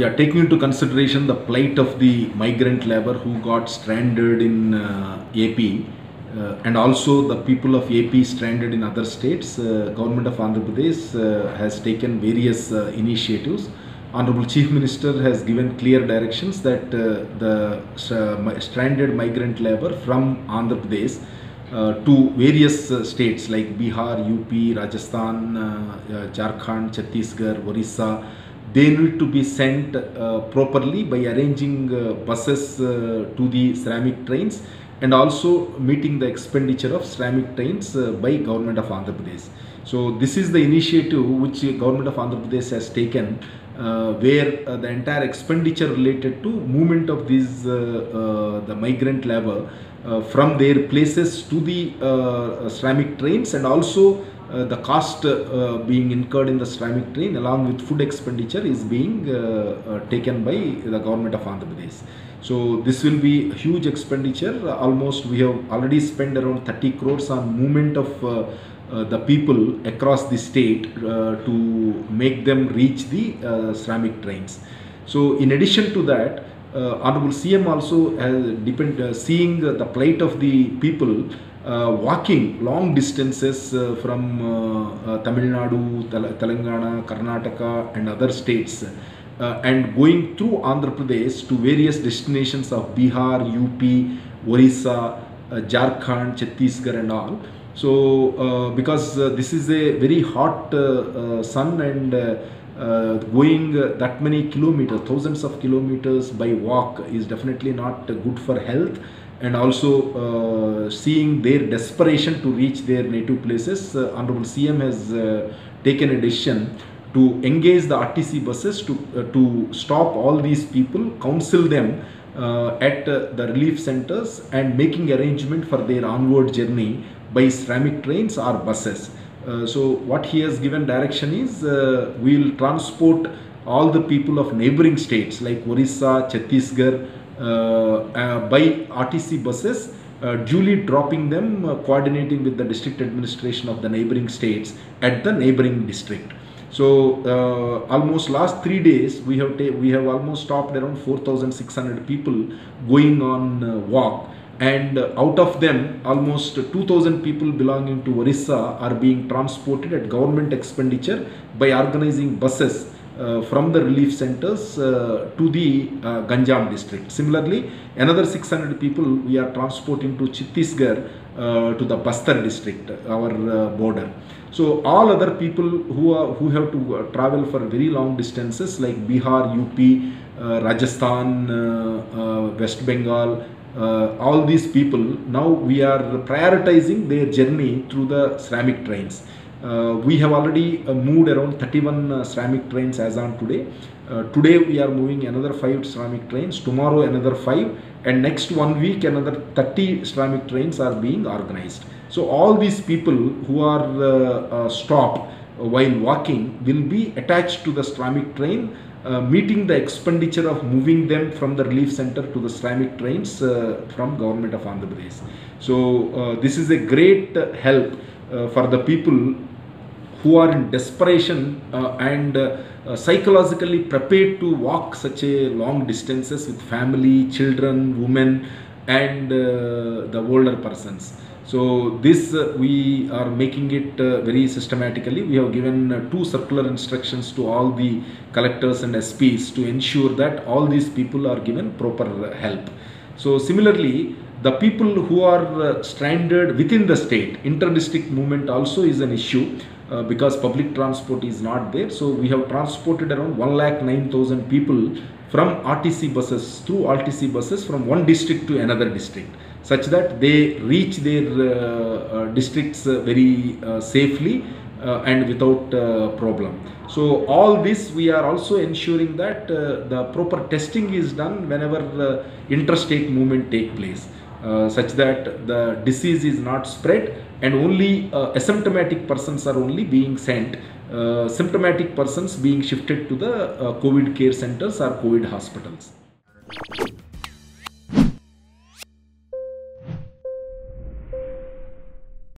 Yeah, taking into consideration the plight of the migrant labor who got stranded in AP and also the people of AP stranded in other states, Government of Andhra Pradesh has taken various initiatives. Honorable Chief Minister has given clear directions that the stranded migrant labor from Andhra Pradesh to various states like Bihar, UP, Rajasthan, Jharkhand, Chhattisgarh, Orissa, they need to be sent properly by arranging buses to the Shramik trains and also meeting the expenditure of Shramik trains by Government of Andhra Pradesh. So this is the initiative which Government of Andhra Pradesh has taken, where the entire expenditure related to movement of these the migrant labor from their places to the Shramik trains and also the cost being incurred in the Shramik train along with food expenditure is being taken by the Government of Andhra Pradesh. So this will be huge expenditure. Almost we have already spent around 30 crores on movement of the people across the state to make them reach the Shramik trains. So in addition to that, Honorable CM also has seeing the plight of the people walking long distances from Tamil Nadu, Telangana, Karnataka and other states and going through Andhra Pradesh to various destinations of Bihar, UP, Orissa, Jharkhand, Chhattisgarh and all. So because this is a very hot sun and going that many kilometers, thousands of kilometers by walk is definitely not good for health, and also seeing their desperation to reach their native places, Honorable CM has taken a decision to engage the RTC buses to stop all these people, counsel them at the relief centers and making arrangement for their onward journey by Shramik trains or buses. So what he has given direction is we will transport all the people of neighboring states like Orissa, Chhattisgarh by RTC buses, duly dropping them, coordinating with the district administration of the neighboring states at the neighboring district. So almost last 3 days we have almost stopped around 4,600 people going on walk. And out of them, almost 2,000 people belonging to Orissa are being transported at government expenditure by organizing buses from the relief centers to the Ganjam district. Similarly, another 600 people we are transporting to Chhattisgarh to the Bastar district, our border. So all other people who have to travel for very long distances like Bihar, UP, Rajasthan, West Bengal, all these people, now we are prioritizing their journey through the Shramik trains. We have already moved around 31 Shramik trains as on today. Today we are moving another 5 Shramik trains, tomorrow another 5, and next 1 week another 30 Shramik trains are being organized. So all these people who are stopped while walking will be attached to the Shramik train, meeting the expenditure of moving them from the relief center to the Shramik trains from Government of Andhra Pradesh. So this is a great help for the people who are in desperation and psychologically prepared to walk such a long distances with family, children, women and the older persons. So this we are making it very systematically. We have given 2 circular instructions to all the collectors and SPs to ensure that all these people are given proper help. So similarly, the people who are stranded within the state, inter-district movement also is an issue because public transport is not there. So we have transported around 1,09,000 people from RTC buses, through RTC buses from one district to another district, such that they reach their districts very safely and without problem. So all this we are also ensuring that the proper testing is done whenever interstate movement takes place, such that the disease is not spread and only asymptomatic persons are only being sent, symptomatic persons being shifted to the COVID care centers or COVID hospitals.